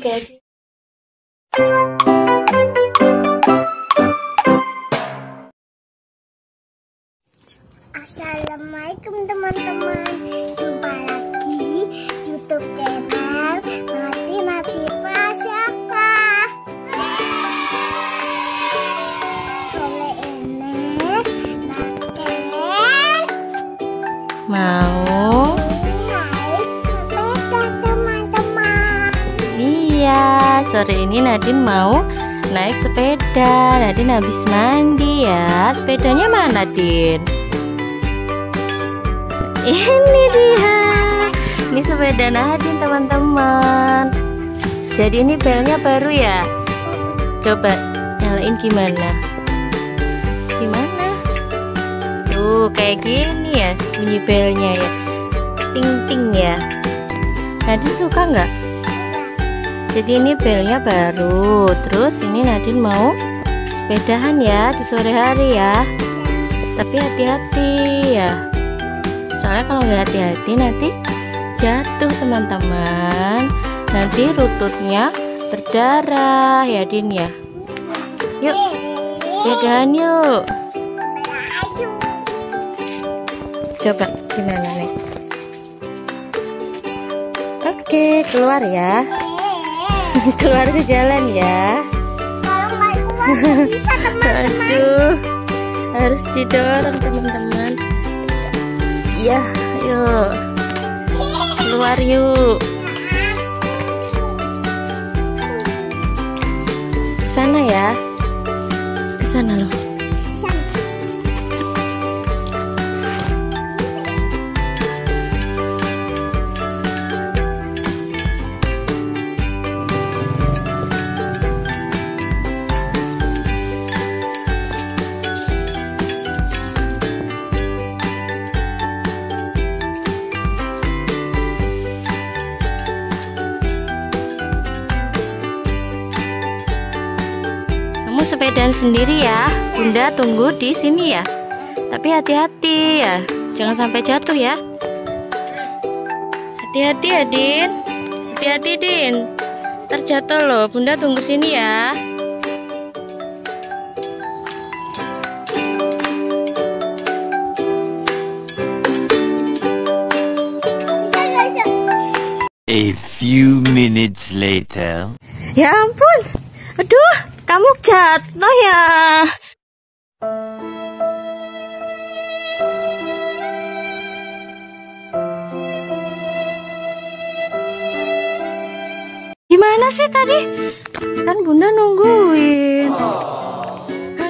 kayak gitu. Assalamualaikum teman-teman, jumpa lagi di YouTube channel Nadine Nadiva Azzahra. Boleh enak mau sore ini Nadine mau naik sepeda. Nadine habis mandi ya. Sepedanya mana, Din? Ini dia. Ini sepeda Nadine, teman-teman. Jadi ini belnya baru ya. Coba nyalain gimana? Gimana? Tuh, kayak gini ya bunyi belnya ya. Ting-ting ya. Nadine suka nggak? Jadi ini belnya baru. Terus ini Nadine mau sepedahan ya di sore hari ya. Tapi hati-hati ya. Soalnya kalau nggak hati-hati nanti jatuh teman-teman. Nanti lututnya berdarah ya Din ya. Yuk sepedahan yuk. Coba gimana nih? Oke keluar ya. Keluar ke jalan ya. Kalau nggak keluar nggak bisa teman-teman. Aduh, harus didorong teman-teman. Iya, yuk keluar yuk. Sana ya, ke sana loh. Sepedaan sendiri ya, Bunda tunggu di sini ya. Tapi hati-hati ya, jangan sampai jatuh ya. Hati-hati ya Din, hati-hati Din. Terjatuh loh, Bunda tunggu sini ya. A few minutes later. Ya ampun, aduh. Kamu jatuh ya. Gimana sih tadi? Kan Bunda nungguin.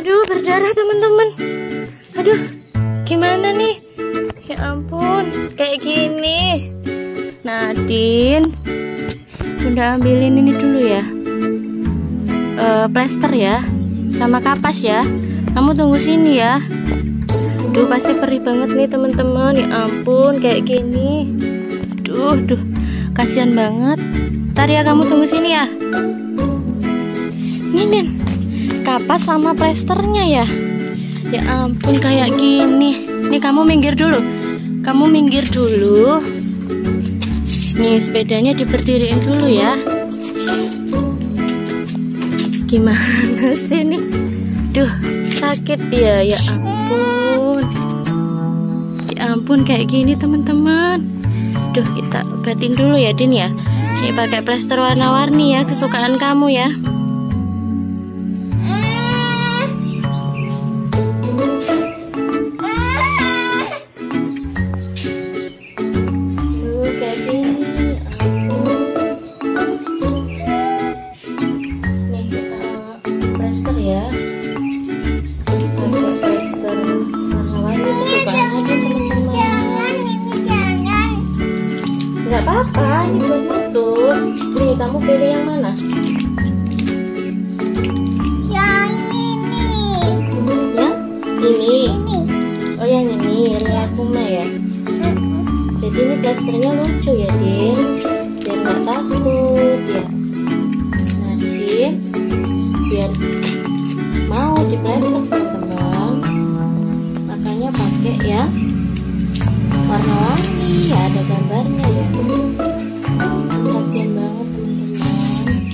Aduh, berdarah teman-teman. Aduh, gimana nih? Ya ampun, kayak gini. Nadine, Bunda ambilin ini dulu ya. Plester ya sama kapas ya, kamu tunggu sini ya. Duh pasti perih banget nih teman-teman, ya ampun kayak gini. Duh duh kasihan banget. Ntar ya kamu tunggu sini ya. Nih kapas sama plesternya ya. Ya ampun kayak gini. Nih kamu minggir dulu. Kamu minggir dulu. Nih sepedanya diberdiriin dulu ya. Gimana sih nih? Duh, sakit dia. Ya ampun. Ya ampun kayak gini teman-teman. Duh, kita obatin dulu ya Din ya. Ini pakai plester warna-warni ya, kesukaan kamu ya. Apa ini buat nutup? Nih kamu pilih yang mana? Yang ini. Yang ini. Ini. Oh yang ini Rilakuma ya. Jadi ini plasternya lucu ya Din. Biar nggak takut ya. Nanti biar mau di plaster teman-teman. Makanya pakai ya. Warna-warni ya, ada gambarnya ya. Kasian banget teman-teman.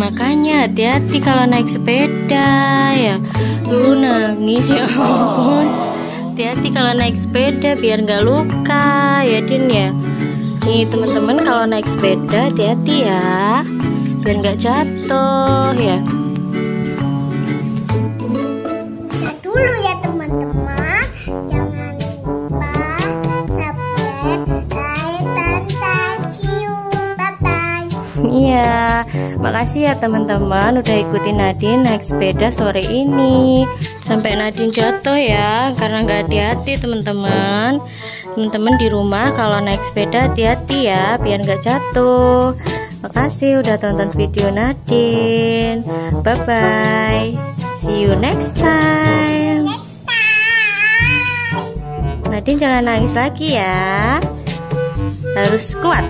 Makanya hati-hati kalau naik sepeda ya. Lu nangis ya ampun. Hati-hati kalau naik sepeda biar nggak luka ya Din ya. Nih teman-teman kalau naik sepeda hati-hati ya, biar nggak jatuh ya. Dulu ya teman-teman, jangan lupa subscribe, like dan share. Bye-bye. Iya, makasih ya teman-teman udah ikutin Nadine naik sepeda sore ini. Sampai Nadine jatuh ya, karena nggak hati-hati teman-teman. Teman-teman di rumah kalau naik sepeda hati-hati ya, biar nggak jatuh. Makasih udah tonton video Nadine. Bye-bye. See you next time. Nadine jangan nangis lagi ya. Harus kuat.